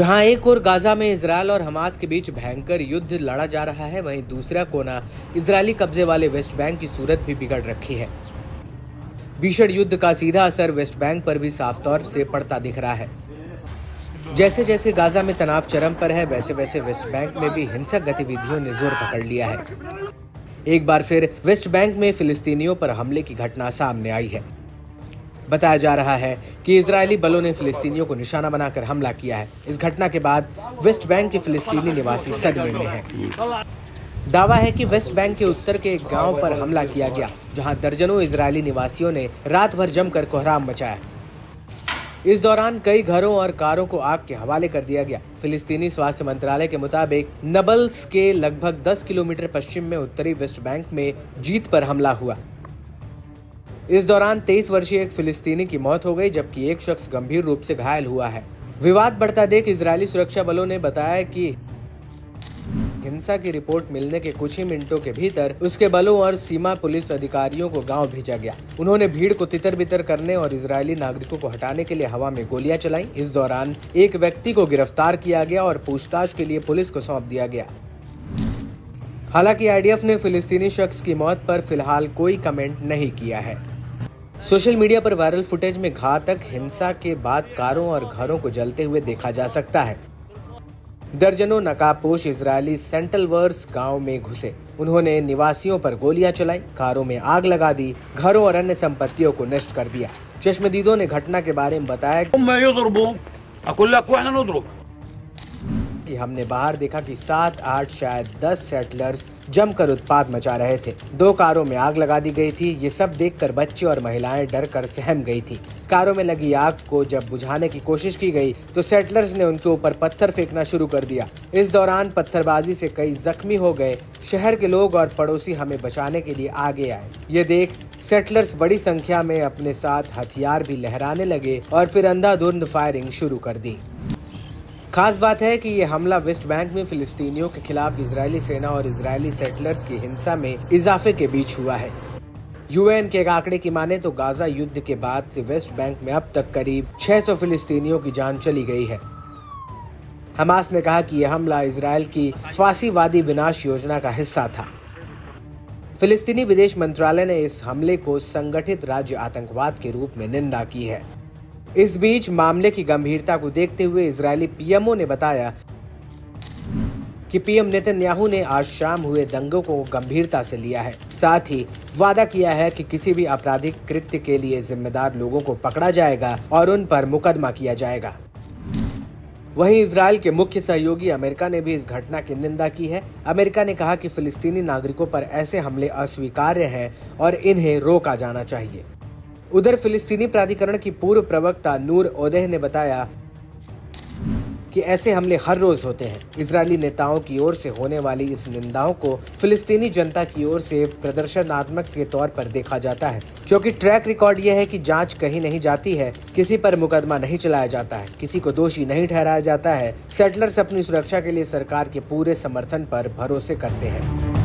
जहां एक ओर गाजा में इसराइल और हमास के बीच भयंकर युद्ध लड़ा जा रहा है, वहीं दूसरा कोना इसराइली कब्जे वाले वेस्ट बैंक की सूरत भी बिगड़ रखी है। भीषण युद्ध का सीधा असर वेस्ट बैंक पर भी साफ तौर से पड़ता दिख रहा है। जैसे जैसे गाजा में तनाव चरम पर है, वैसे वैसे वेस्ट बैंक में भी हिंसक गतिविधियों ने जोर पकड़ लिया है। एक बार फिर वेस्ट बैंक में फिलिस्तीनियों पर हमले की घटना सामने आई है। बताया जा रहा है कि इजरायली बलों ने फिलिस्तीनियों को निशाना बनाकर हमला किया है। इस घटना के बाद वेस्ट बैंक के फिलिस्तीनी निवासी सदमे में हैं। दावा है कि वेस्ट बैंक के उत्तर के एक गांव पर हमला किया गया, जहां दर्जनों इजरायली निवासियों ने रात भर जमकर कोहराम मचाया। इस दौरान कई घरों और कारों को आग के हवाले कर दिया गया। फिलिस्तीनी स्वास्थ्य मंत्रालय के मुताबिक नबल्स के लगभग 10 किलोमीटर पश्चिम में उत्तरी वेस्ट बैंक में जीत पर हमला हुआ। इस दौरान 23 वर्षीय एक फिलिस्तीनी की मौत हो गई, जबकि एक शख्स गंभीर रूप से घायल हुआ है। विवाद बढ़ता देख इजरायली सुरक्षा बलों ने बताया कि हिंसा की रिपोर्ट मिलने के कुछ ही मिनटों के भीतर उसके बलों और सीमा पुलिस अधिकारियों को गांव भेजा गया। उन्होंने भीड़ को तितर बितर करने और इजरायली नागरिकों को हटाने के लिए हवा में गोलियां चलाईं। इस दौरान एक व्यक्ति को गिरफ्तार किया गया और पूछताछ के लिए पुलिस को सौंप दिया गया। हालांकि IDF ने फिलिस्तीनी शख्स की मौत पर फिलहाल कोई कमेंट नहीं किया है। सोशल मीडिया पर वायरल फुटेज में घातक हिंसा के बाद कारों और घरों को जलते हुए देखा जा सकता है। दर्जनों नकाबपोश इजरायली सेंट्रल वर्स गांव में घुसे। उन्होंने निवासियों पर गोलियां चलाई, कारों में आग लगा दी, घरों और अन्य संपत्तियों को नष्ट कर दिया। चश्मदीदों ने घटना के बारे में बताया कि हमने बाहर देखा कि 7-8 शायद 10 सेटलर्स जमकर उत्पात मचा रहे थे। 2 कारों में आग लगा दी गई थी। ये सब देखकर बच्चे और महिलाएं डर कर सहम गई थी। कारों में लगी आग को जब बुझाने की कोशिश की गई तो सेटलर्स ने उनके ऊपर पत्थर फेंकना शुरू कर दिया। इस दौरान पत्थरबाजी से कई जख्मी हो गए। शहर के लोग और पड़ोसी हमें बचाने के लिए आगे आए। ये देख सेटलर्स बड़ी संख्या में अपने साथ हथियार भी लहराने लगे और फिर अंधाधुंध फायरिंग शुरू कर दी। खास बात है कि ये हमला वेस्ट बैंक में फिलिस्तीनियों के खिलाफ इजरायली सेना और इजरायली सेटलर्स की हिंसा में इजाफे के बीच हुआ है। UN के एक आंकड़े की माने तो गाजा युद्ध के बाद से वेस्ट बैंक में अब तक करीब 600 फिलिस्तीनियों की जान चली गई है। हमास ने कहा कि यह हमला इजरायल की फासीवादी विनाश योजना का हिस्सा था। फिलिस्तीनी विदेश मंत्रालय ने इस हमले को संगठित राज्य आतंकवाद के रूप में निंदा की है। इस बीच मामले की गंभीरता को देखते हुए इजरायली PMO ने बताया कि PM नेतन्याहू ने आज शाम हुए दंगों को गंभीरता से लिया है। साथ ही वादा किया है कि किसी भी आपराधिक कृत्य के लिए जिम्मेदार लोगों को पकड़ा जाएगा और उन पर मुकदमा किया जाएगा। वहीं इजरायल के मुख्य सहयोगी अमेरिका ने भी इस घटना की निंदा की है। अमेरिका ने कहा कि फिलिस्तीनी नागरिकों पर ऐसे हमले अस्वीकार्य हैं और इन्हें रोका जाना चाहिए। उधर फिलिस्तीनी प्राधिकरण की पूर्व प्रवक्ता नूर ओदेह ने बताया कि ऐसे हमले हर रोज होते हैं। इजरायली नेताओं की ओर से होने वाली इस निंदाओं को फिलिस्तीनी जनता की ओर से प्रदर्शनात्मक के तौर पर देखा जाता है, क्योंकि ट्रैक रिकॉर्ड यह है कि जांच कहीं नहीं जाती है, किसी पर मुकदमा नहीं चलाया जाता है, किसी को दोषी नहीं ठहराया जाता है। सेटलर्स अपनी सुरक्षा के लिए सरकार के पूरे समर्थन पर भरोसे करते हैं।